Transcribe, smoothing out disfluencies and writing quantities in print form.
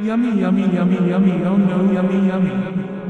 Yummy, yummy, yummy, yummy, oh no, yummy, yummy.